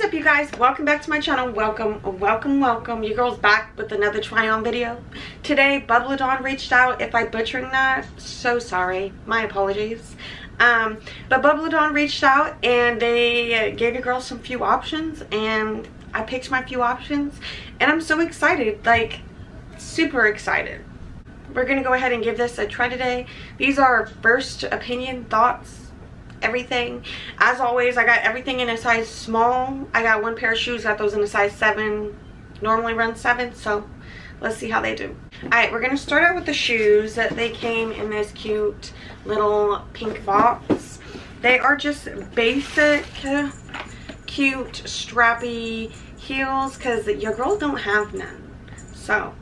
What's up, you guys? Welcome back to my channel. Welcome. Your girl's back with another try on video. Today Bublédon reached out. If I butchered that, so sorry, my apologies. But Bublédon reached out and they gave your girl some few options, and I picked my few options, and I'm so excited, like super excited. We're gonna go ahead and give this a try today. These are first opinion thoughts, everything. As always, I got everything in a size small. I got one pair of shoes, got those in a size 7, normally run 7, so let's see how they do. Alright, we're gonna start out with the shoes. They came in this cute little pink box. They are just basic cute strappy heels because your girls don't have none, so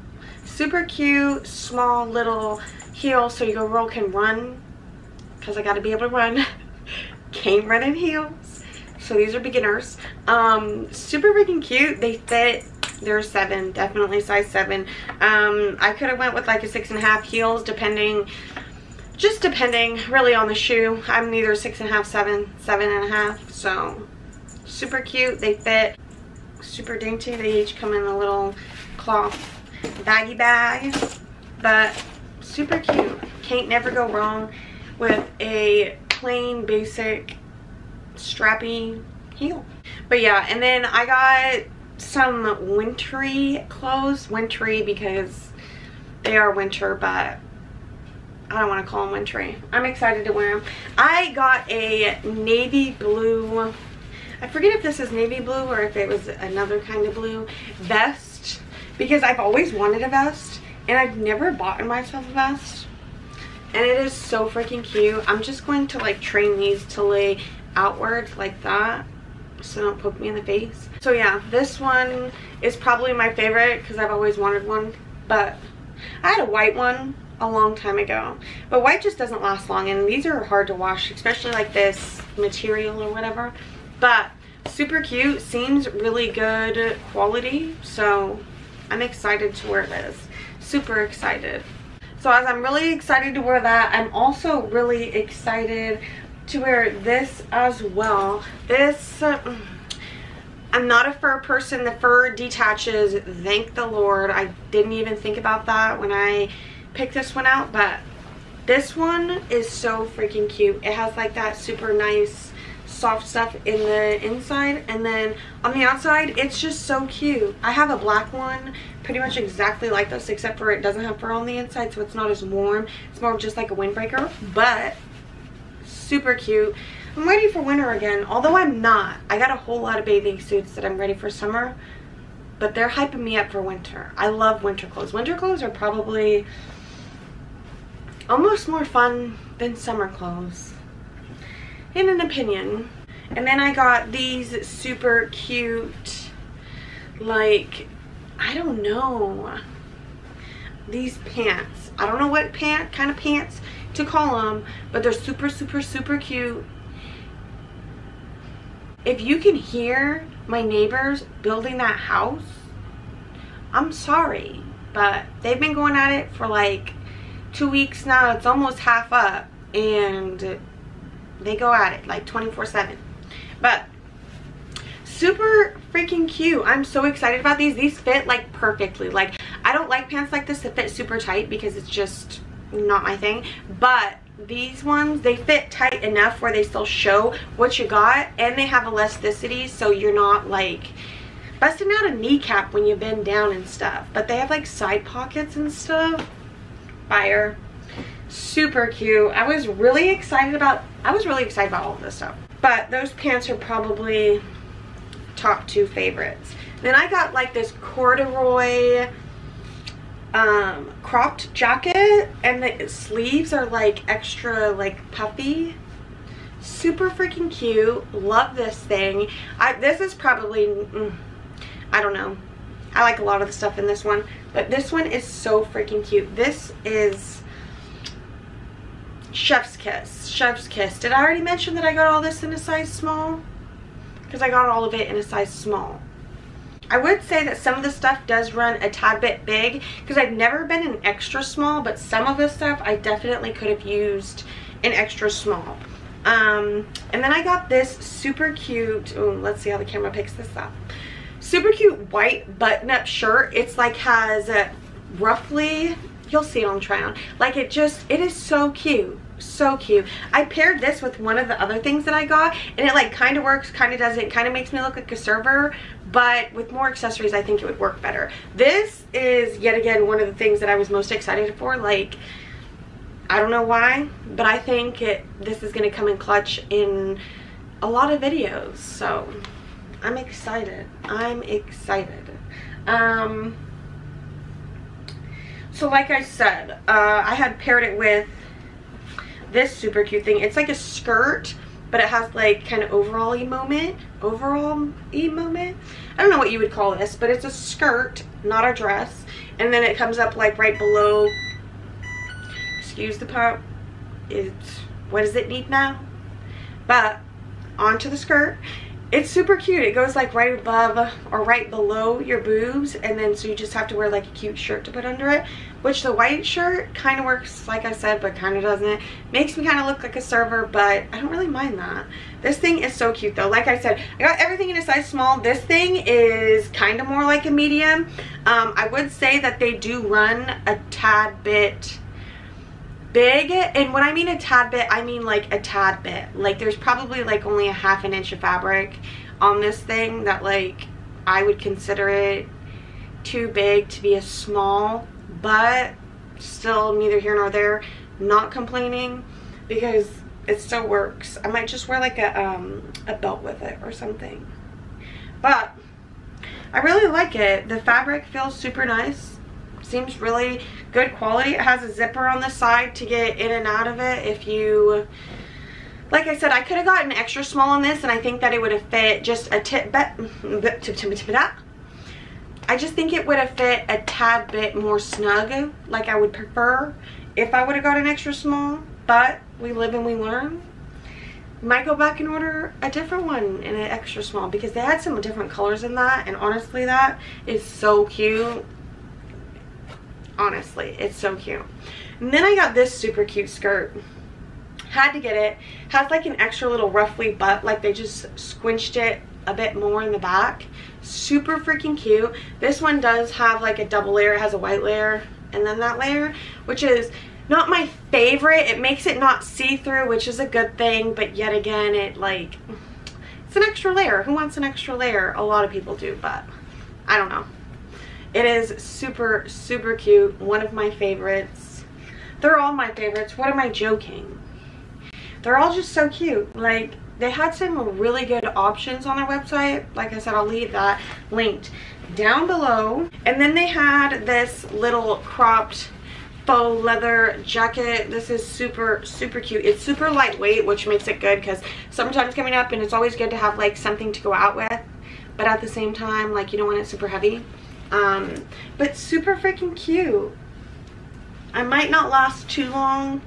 super cute small little heel so your girl can run, because I gotta be able to run cane running heels. So these are beginners. Super freaking cute. They fit. They're 7, definitely size 7. I could have went with like a 6.5 heels, depending really on the shoe. I'm neither 6.5, 7, 7.5. So super cute. They fit. Super dainty. They each come in a little cloth baggy bag, but super cute. Can't never go wrong with a plain basic strappy heel. But yeah, and then I got some wintry clothes. Wintry because they are winter, but I don't want to call them wintry. I'm excited to wear them. I got a navy blue, I forget if this is navy blue or if it was another kind of blue, vest, because I've always wanted a vest and I've never bought myself a vest. And it is so freaking cute. I'm just going to like train these to lay outward like that, so don't poke me in the face. So yeah, this one is probably my favorite because I've always wanted one. But I had a white one a long time ago, but white just doesn't last long, and these are hard to wash, especially like this material or whatever. But super cute, seems really good quality, so I'm excited to wear this. Super excited. So as I'm really excited to wear that, I'm also really excited to wear this as well. This, I'm not a fur person. The fur detaches, thank the Lord. I didn't even think about that when I picked this one out, but this one is so freaking cute. It has like that super nice soft stuff in the inside, and then on the outside it's just so cute. I have a black one pretty much exactly like this, except for it doesn't have fur on the inside, so it's not as warm. It's more of just like a windbreaker, but super cute. I'm ready for winter again, although I'm not. I got a whole lot of bathing suits that I'm ready for summer, but they're hyping me up for winter. I love winter clothes. Winter clothes are probably almost more fun than summer clothes, in an opinion. And then I got these super cute, like, I don't know, these pants. I don't know what kind of pants to call them, but they're super cute. If you can hear my neighbors building that house, I'm sorry, but they've been going at it for like 2 weeks now. It's almost half up, and they go at it like 24/7. But super freaking cute. I'm so excited about these. These fit like perfectly. Like, I don't like pants like this that fit super tight because it's just not my thing. But these ones, they fit tight enough where they still show what you got, and they have elasticity, so you're not like busting out a kneecap when you bend down and stuff. But they have like side pockets and stuff. Fire. Super cute. I was really excited about all of this stuff, but those pants are probably top 2 favorites. Then I got like this corduroy cropped jacket, and the sleeves are like extra like puffy. Super freaking cute. Love this thing. This is probably, I don't know, I like a lot of the stuff in this one, but this one is so freaking cute. This is chef's kiss. Did I already mention that I got all this in a size small? Because I got all of it in a size small. I would say that some of the stuff does run a tad bit big, because I've never been an extra small, but some of the stuff I definitely could have used an extra small. And then I got this super cute, let's see how the camera picks this up, super cute white button-up shirt. It's like has a roughly, you'll see it on try on, like it just, it is so cute, so cute. I paired this with one of the other things that I got, and it like kind of works, kind of doesn't, kind of makes me look like a server, but with more accessories I think it would work better. This is yet again one of the things that I was most excited for. Like, I don't know why, but I think this is going to come in clutch in a lot of videos, so I'm excited. So like I said, I had paired it with this super cute thing. It's like a skirt, but it has like kind of overall-y moment. I don't know what you would call this, but it's a skirt, not a dress. And then it comes up like right below, excuse the pump, it's, what does it need now? But onto the skirt. It's super cute. It goes like right above or right below your boobs, and then so you just have to wear like a cute shirt to put under it, which the white shirt kind of works, like I said, but kind of doesn't. Makes me kind of look like a server, but I don't really mind that. This thing is so cute though. Like I said, I got everything in a size small. This thing is kind of more like a medium. I would say that they do run a tad bit big, and when I mean a tad bit, I mean like a tad bit. Like there's probably like only a half an inch of fabric on this thing that like I would consider it too big to be a small, but still neither here nor there. Not complaining because it still works. I might just wear like a belt with it or something, but I really like it. The fabric feels super nice. Seems really good quality. It has a zipper on the side to get in and out of it if you, like I said, I could have gotten extra small on this, and I think that it would have fit just a I just think it would have fit a tad bit more snug, like I would prefer if I would have gotten extra small, but we live and we learn. Might go back and order a different one in an extra small, because they had some different colors in that, and honestly that is so cute. Honestly, it's so cute. And then I got this super cute skirt. Had to get it. Has like an extra little ruffly butt, like they just squinched it a bit more in the back. Super freaking cute. This one does have like a double layer. It has a white layer and then that layer, which is not my favorite. It makes it not see-through, which is a good thing, but yet again, it like, it's an extra layer. Who wants an extra layer? A lot of people do, but I don't know. It is super, super cute. One of my favorites. They're all my favorites. What am I joking? They're all just so cute. Like, they had some really good options on their website. Like I said, I'll leave that linked down below. And then they had this little cropped faux leather jacket. This is super, super cute. It's super lightweight, which makes it good because summertime's coming up and it's always good to have like something to go out with. But at the same time, like, you don't want it super heavy. But super freaking cute. I might not last too long.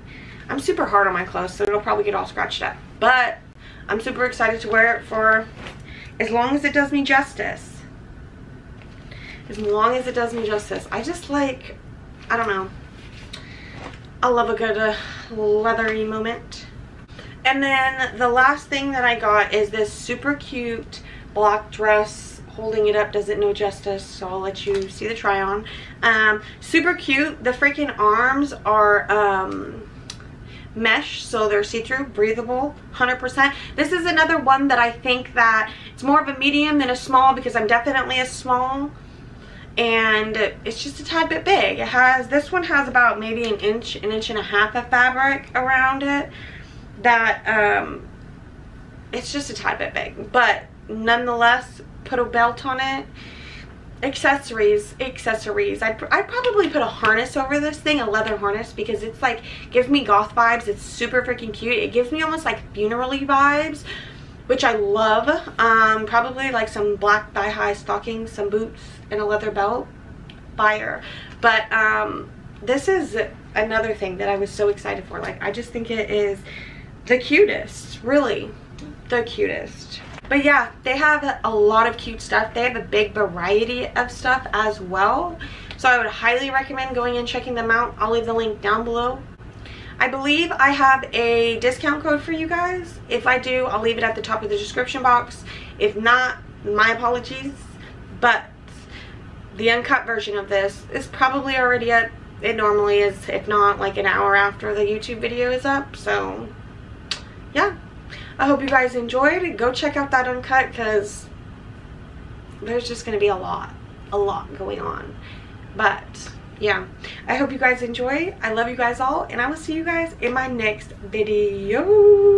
I'm super hard on my clothes, so it'll probably get all scratched up, but I'm super excited to wear it for as long as it does me justice. As long as it does me justice. I just like, I don't know, I love a good leathery moment. And then the last thing that I got is this super cute black dress. Holding it up doesn't know justice, so I'll let you see the try on. Super cute. The freaking arms are mesh, so they're see-through, breathable, 100%. This is another one that I think that it's more of a medium than a small, because I'm definitely a small, and it's just a tad bit big. It has, this one has about maybe an inch and a half of fabric around it. That it's just a tad bit big, but nonetheless. Put a belt on it. Accessories. I'd probably put a harness over this thing, a leather harness, because it's like, gives me goth vibes. It's super freaking cute. It gives me almost like funeral-y vibes, which I love. Probably like some black thigh-high stockings, some boots, and a leather belt. Fire. But this is another thing that I was so excited for. Like, I just think it is the cutest, really, the cutest. But yeah, they have a lot of cute stuff. They have a big variety of stuff as well. So I would highly recommend going and checking them out. I'll leave the link down below. I believe I have a discount code for you guys. If I do, I'll leave it at the top of the description box. If not, my apologies. But the uncut version of this is probably already up. It normally is, if not, like an hour after the YouTube video is up. So, yeah. I hope you guys enjoyed. Go check out that uncut because there's just going to be a lot going on. But, yeah. I hope you guys enjoy. I love you guys all. And I will see you guys in my next video.